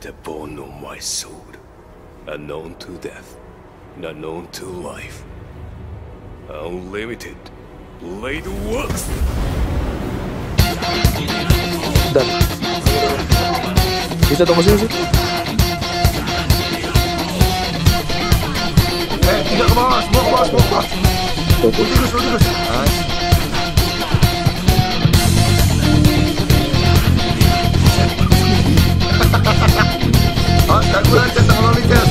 The bone of my soul, unknown to death, unknown to life. Unlimited blade works. Dale. ¿Viste cómo se dice? Tidak kebawah, semua kebawah, semua kebawah. Lurus. Oh, tak gula jatah melalui tes.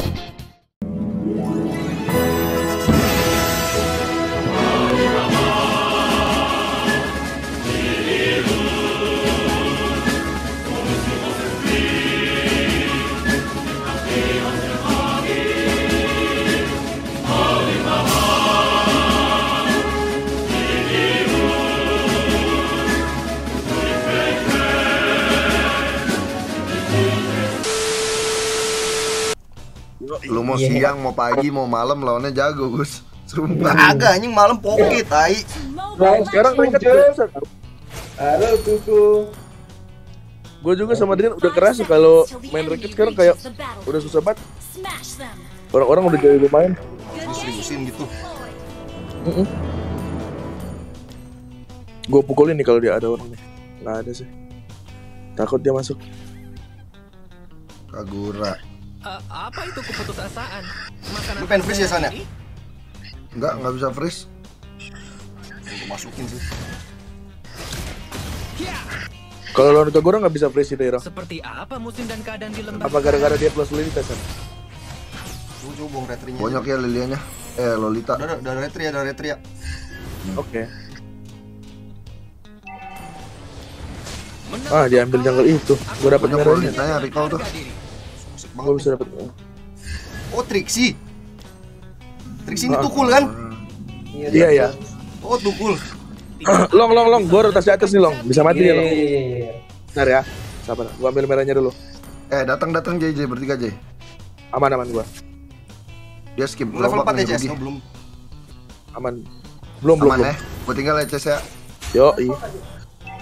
Lu mau siang, mau pagi, mau malam lawannya jago, Gus. Sumpah. Agak anjing malam poke tai. Sekarang peringkat Gus. Halo Kuku. Gua juga sama Adrian udah keras kalau main ranked sekarang kayak udah susah banget. Orang-orang udah jago main. Diseriusin gitu. Gua pukulin nih kalau dia ada orang nih. Enggak ada sih. Takut dia masuk. Kagura. Apa itu keputusasaan? Makanan lu pengen freeze ya, San ya? Enggak bisa freeze. Gue masukin sih. Kalau lawan Kagura nggak bisa freeze itu, Ira. Seperti apa musim dan keadaan di lembah? Apa gara-gara dia plus Lolita, San? Lu coba bong retrinya. Banyak ya Lilianya. Lolita. Udah retri ya, Oke. Ah, diambil jungle itu. Gue dapet merah ini. Tanya recall tuh. Gue bisa dapet. Oh, Trixie. Trixie ini tukul kan? Iya. Oh, tukul. Long. Gue rotas di atas nih, Long. Bisa mati ya, Long. Bentar ya. Sabar. Gue ambil merahnya dulu. Datang JJ bertiga, J. Aman gue. Dia skip. Level 4 ya, Ces? Belum. Aman. Belum. Aman ya. Gue tinggal ya, Ces ya. Yoi.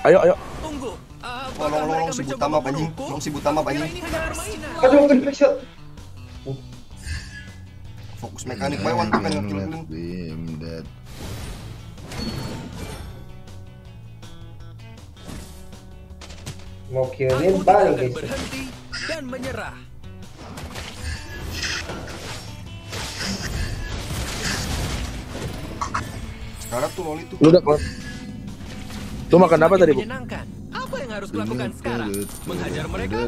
Ayo. Long si Butama anjing. Aduh, kena shot. Fokus mekanik by one pengen ngekill. Mau killin balik guys. Berhenti dan menyerah. Sekarang tuh Loli tuh. Udah, Bos. Lu makan apa tadi, Bu? Apa yang harus dilakukan sekarang? Menghajar mereka?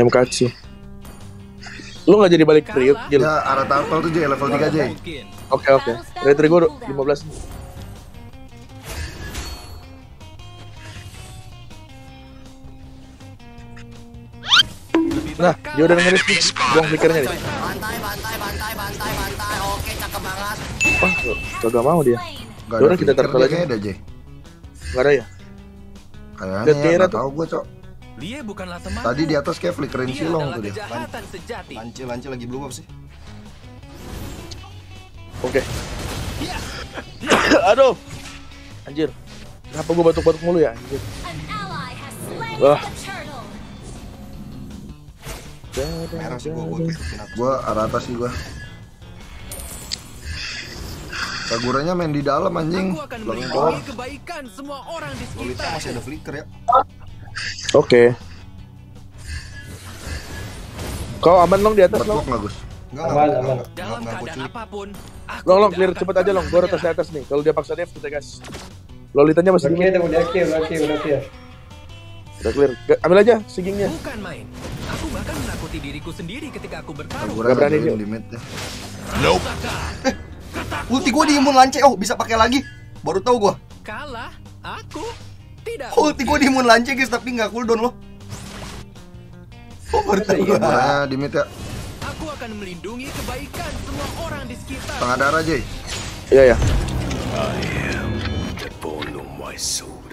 MKC. Lu nggak jadi balik priuk? Ya, arah turtle tuh J, level 3 J. Oke. Retri gue 15. Nah, dia udah ngeris nih. Buang pikirnya nih. Bantai. Oke, cakep banget. Wah, kagak mau dia. Udah kita terpel aja ada, J. Enggak ada ya? Kayaknya enggak tahu gua, Cok. Dia bukanlah teman. Tadi di atas kayak flickerin silong tuh dia. Lancil lagi belum apa sih? Oke. Aduh. Anjir. Kenapa gua batuk-batuk mulu ya, anjir? Wah. Merah sih gua arah atas sih gua. Kaguranya main di dalam anjing. Belum kebaikan semua orang di sekitar. Masih ada flicker ya. Oke. Kau aman Long di atas Long. Enggak, Gus. Dalam keadaan apapun. Long clear cepet aja Long. Gua rotas di atas nih. Kalau dia paksa def kita gas. Lolitanya masih di. Udah clear. Udah clear. Ambil aja sigingnya. Bukan main. Aku bahkan menakuti diriku sendiri ketika aku bertarung. Enggak berani dia. Nope. Ulti gue diimun lance, oh bisa pakai lagi. Baru tahu gue. Kalah, aku tidak. Ulti gue diimun lance guys, tapi nggak cooldown loh. Oh baru tahu. Nah, dimit ya. Aku akan melindungi kebaikan semua orang di sekitar. Tengah darah aja. Iya. I am the bone of my soul,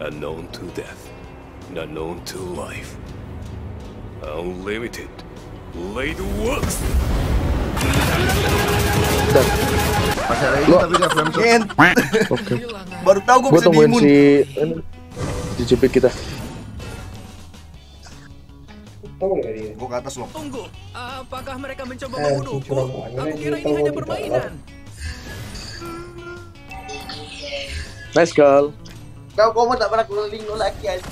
unknown to death, unknown to life, unlimited blade works. Udah. Masalah ini tapi gak flame shot. Oke. Baru tahu gue bisa diimun. Dijepit kita. Gue ke atas loh. Tunggu, apakah mereka mencoba membunuhku? Aku kira ini hanya permainan. Nice girl. Kau komo tak pernah keliling lagi aja.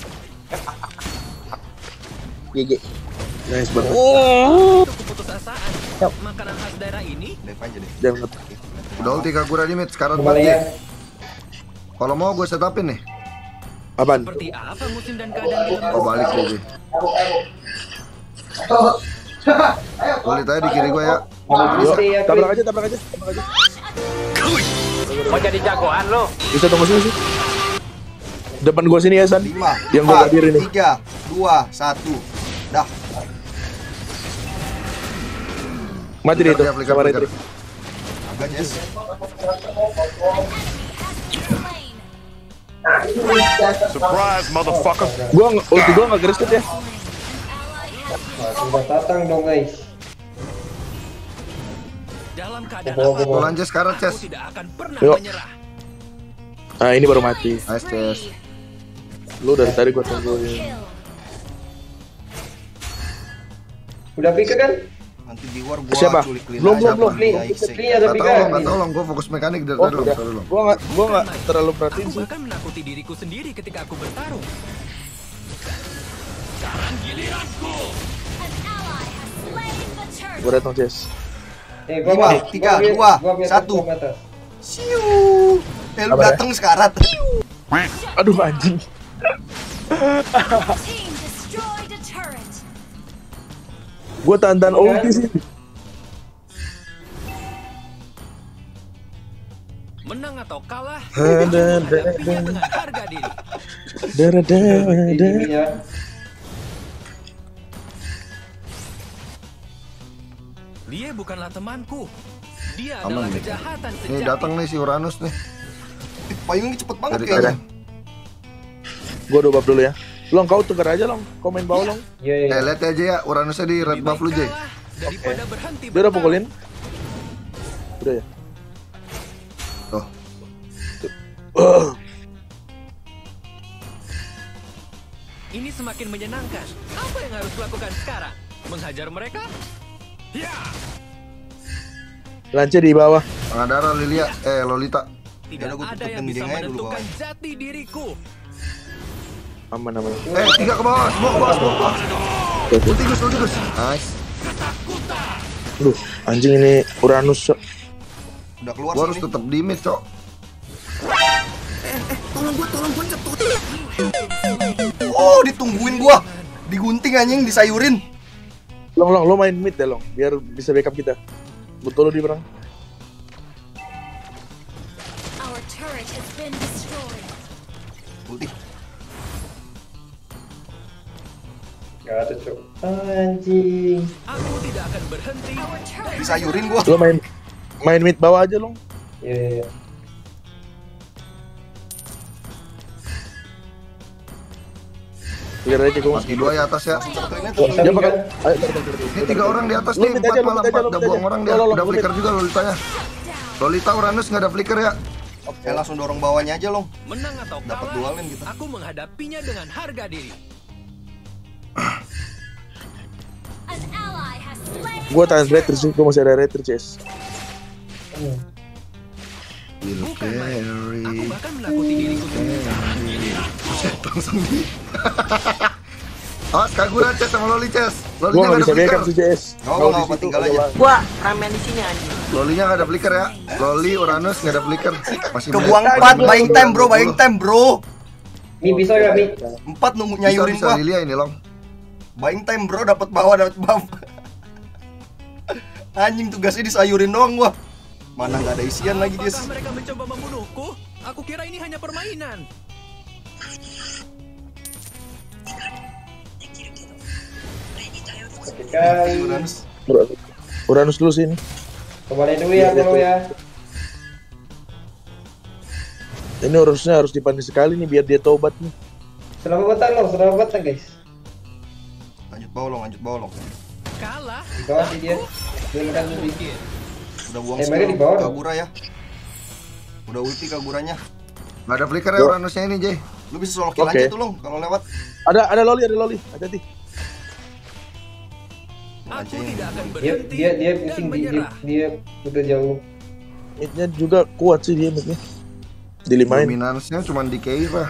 GG. Nice banget. Oh. Keputusasaan. Makanan khas daerah ini. Live aja deh. Jangan ngetek. Udah ulti Kagura di mid sekarang banget. Kalau mau gue setupin nih. Apaan? Seperti apa musim dan keadaan kita? Oh, balik lagi. Boleh tadi di kiri gue ya. Tabrak aja. Mau jadi jagoan lo. Bisa tunggu sini sih. Depan gue sini ya, San. 5. Yang gue hadir ini. 3, 2, 1. Dah. Mati deh itu. Kamar itu. Agak yes. Surprise motherfucker. Gua enggak geris ya. Sudah datang dong, guys. Dalam keadaan apa? Lanjut sekarang, Ces. Yuk. Nah, ini baru mati. Nice, Ces. Lu dari tadi gua tungguin. Udah pikir kan? Nanti di war gua culik clean. Belum. Tolong gua fokus mekanik dari tadi dulu. Gua enggak terlalu perhatiin sih. Aku bahkan menakuti diriku sendiri ketika aku bertarung. Sekarang giliranku. Gua datang, Ces. 3, 2, 1. Siu. Lu datang sekarat. Aduh anjing. Gue tantan ulti sih. Menang atau kalah dengan harga diri. Dia bukanlah temanku. Dia adalah kejahatan sejati. Nih datang nih si Uranus nih. Payungnya cepet banget kayaknya. Gue dobap dulu ya. Long, kau tukar aja, Long. Komen bawah, Long. Iya. Lihat aja ya, Uranusnya di red buff lu, Jay. Daripada berhenti. Dia udah pukulin. Udah ya. Tuh. Ini semakin menyenangkan. Apa yang harus dilakukan sekarang? Menghajar mereka? Ya. Lancar di bawah. Pengadara Lilia, Lolita. Tidak ada yang bisa menentukan jati diriku. Aman. 3 ke bawah, semua ke bawah, Tikus. Nice. Aduh, anjing ini Uranus, Cok. Udah keluar. Gua harus tetap di mid, Cok. Tolong gua cepet. Oh, ditungguin gua. Digunting anjing, disayurin. Long, lo main mid deh, Long, biar bisa backup kita. Betul lo di perang. Our turret has been destroyed. Ulti. Gak cocok. Anjing. Aku tidak akan berhenti. Disayurin gua. Lo main mid bawah aja, Long. Iya. Lihat aja gua. Masih 2 ya atas ya. Dia bakal ini 3 orang di atas nih, 4 malah udah buang orang dia. Udah flicker juga Lolitanya. Lolita Uranus enggak ada flicker ya. Oke, langsung dorong bawahnya aja, Long. Menang atau kalah? Dapat dualin gitu. Aku menghadapinya dengan harga diri. Gua tahan Raider sih, gua masih ada Raider, Ces. Aku bahkan menakuti diriku sendiri. Langsung di awas, Kagura, Ces sama Loli, Ces. Lolinya gak ada flicker sih, Ces. Gak apa, tinggal aja. Gua ramen di sini aja. Lolinya gak ada flicker ya. Loli, Uranus gak ada flicker. Kebuang 4, buying time bro. Ini bisa gak, Mi? 4 nunggu nyayurin gua. Bisa Lilia ini, Long. Buying time bro, dapat bawah, dapat buff. Anjing, tugasnya disayurin doang gua. Mana nggak ada isian lagi, Des. Apakah mereka mencoba membunuhku? Aku kira ini hanya permainan. Uranus dulu sini. Kembali dulu ya, bro ya. Ini Uranusnya harus dipanis sekali nih biar dia tobat nih. Selamatan, guys. Lanjut bawah, Long. Kalah. Di bawah dia. Udah buang semua Kagura ya. Udah ulti Kaguranya. Gak ada flicker ya Uranusnya ini, Jay. Lu bisa solo kill aja tuh, Long, kalau lewat. Ada loli. Hati-hati. Dia pusing, dia udah jauh. Midnya juga kuat sih dia midnya. Dilimain. Dominansnya cuma di KI, Pak.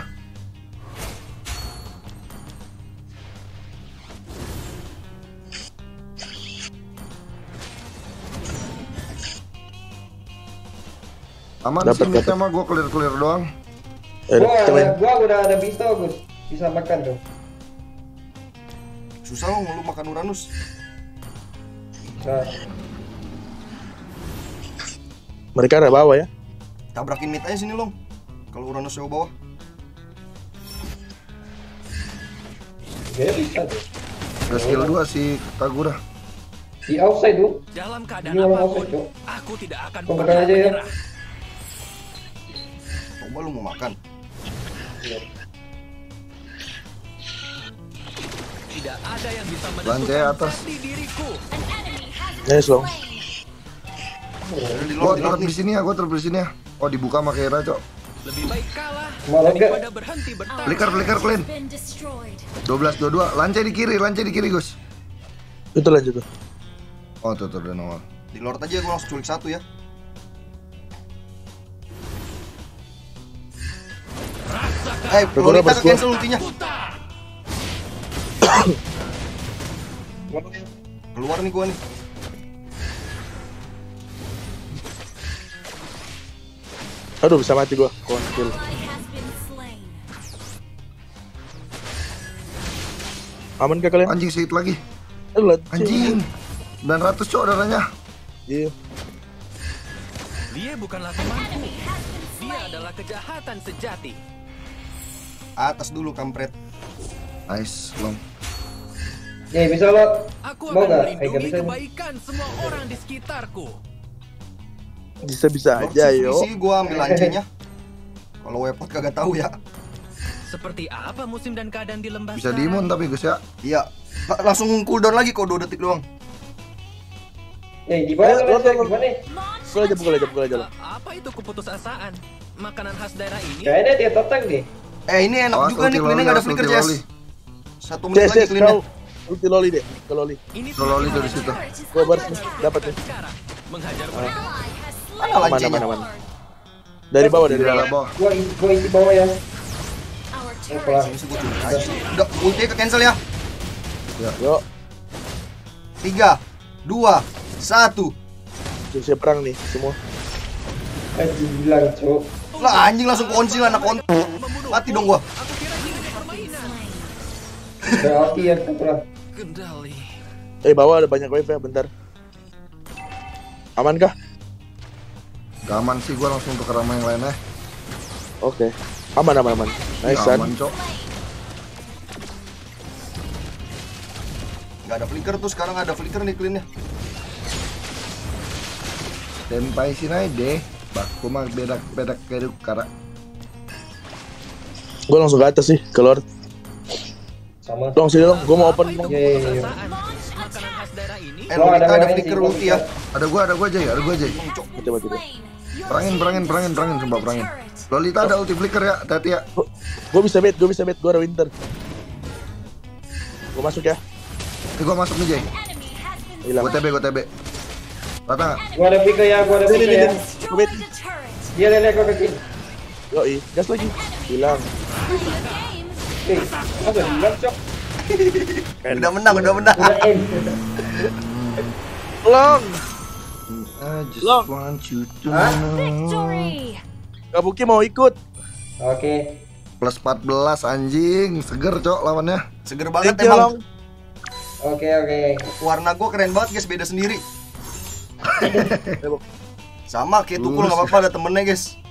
Aman sih midnya mah, gua clear-clear doang. Gua udah ada pistol, Gus. Bisa makan tuh. Susah lo lu makan Uranus. Susah. Mereka ada bawah ya. Tabrakin mid aja sini, Long. Kalau Uranus ke bawah. Dia bisa tuh. Udah skill 2 si Kagura. Di outside tuh. Dalam keadaan apapun, aku tidak akan menyerah. Coba lu mau makan. Tidak ada yang bisa menentukan di diriku. Nice, Long. Gua terus di sini ya, Oh, dibuka sama Kera, Cok. Lebih baik kalah daripada berhenti bertarung. Flicker clean. 12-22. Lancai di kiri, Gus. Itu lanjut tuh. Oh, tuh udah nongol. Di Lord aja gua langsung culik satu ya. Lolita ke cancel ultinya. Keluar nih gua nih. Aduh, bisa mati gua. Konsil. Aman kah kalian? Anjing sedikit lagi. Anjing. 900 cok darahnya. Iya. Dia bukanlah temanku. Dia adalah kejahatan sejati. Atas dulu kampret. Nice, Long. Ya, bisa lot. Aku akan melindungi kebaikan semua orang di sekitarku. Bisa-bisa aja, yo. Sih gua ambil lancenya. Kalau wepot kagak tahu ya. Seperti apa musim dan keadaan di lembah. Bisa diimun tapi, Gus ya. Iya. Langsung cooldown lagi kok 2 detik doang. Ya, gimana? Pukul aja. Apa itu keputusasaan? Makanan khas daerah ini. Kayaknya dia totang deh. Ini enak juga nih, clean-nya gak ada flicker, Jess. 1 menit lagi clean-nya. Ulti loli deh, ke loli. Loli dari situ. Gua baru dapat nih. Mana lancenya? Dari bawah. Gua isi bawah ya. Udah, ultinya ke-cancel ya. Yuk. 3, 2, 1. Jurusnya perang nih, semua. Gila, Cok. Lah anjing langsung konsil anak konsil. Mati dong gua. Berarti ya kurang. Bawah ada banyak wave ya, bentar. Aman kah? Gak aman sih, gua langsung ke ramai yang lainnya. Oke. Aman. Nice, aman, Cok. Gak ada flicker tuh, sekarang ada flicker nih clean-nya. Senpai sini deh. Aku mah bedak kayak kara. Gue langsung ke atas sih, keluar. Sama. Long sini dong, gue mau open. Ada flicker ulti ya. Ada gue aja. Coba. Perangin, coba perangin. Lolita ada ulti flicker ya, hati ya. Gue bisa bet, gue ada winter. Gue masuk ya. Gue masuk nih, Jay. Gue TB. Patah. Gua ada pick ya. Kubit. Dia lele gua kaki. Yoi, gas lagi. Hilang. Ada hilang, Cok. Udah menang. Long. I just want you to know. Victory. Kabuki mau ikut. Oke. Plus 14 anjing, seger, Cok, lawannya. Seger banget emang. Oke. Warna gua keren banget, guys, beda sendiri. Sama kayak tukul, gak apa-apa, ada temennya, guys.